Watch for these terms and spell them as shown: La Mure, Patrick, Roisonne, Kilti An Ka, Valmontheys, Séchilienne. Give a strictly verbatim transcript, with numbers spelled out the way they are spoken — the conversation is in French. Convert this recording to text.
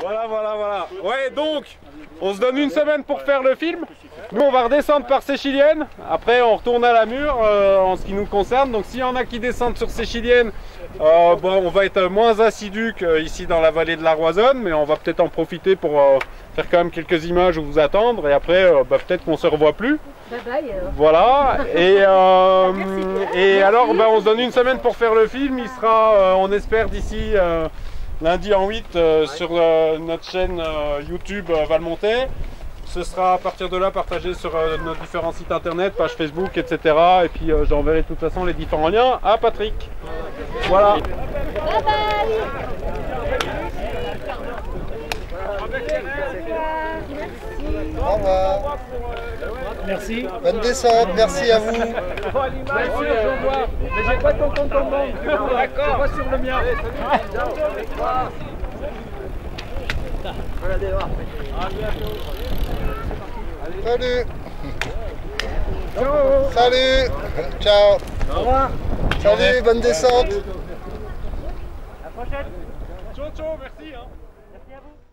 Voilà, voilà, voilà. Ouais, donc, on se donne une semaine pour faire le film. Nous, on va redescendre par Séchilienne. Après, on retourne à La Mure euh, en ce qui nous concerne. Donc, s'il y en a qui descendent sur Séchilienne, euh, bah, on va être moins assidus qu'ici dans la vallée de la Roisonne. Mais on va peut-être en profiter pour euh, faire quand même quelques images ou vous attendre. Et après, euh, bah, peut-être qu'on ne se revoit plus. Bye bye. Voilà. Et, euh, et alors, bah, on se donne une semaine pour faire le film. Il sera, euh, on espère, d'ici... Euh, lundi en huit euh, ouais. sur euh, notre chaîne euh, YouTube euh, Valmontheys. Ce sera à partir de là partagé sur euh, nos différents sites internet, page Facebook, et cetera. Et puis euh, j'enverrai de toute façon les différents liens à Patrick. Voilà. Bye bye. Au revoir. Merci. Bonne descente, merci à vous. Merci, mais j'ai pas ton compte en banque. D'accord, pas sur le mien. Salut. Salut. Ciao. Au revoir. Salut, bonne descente. À la prochaine. Ciao, ciao, merci. Merci à vous.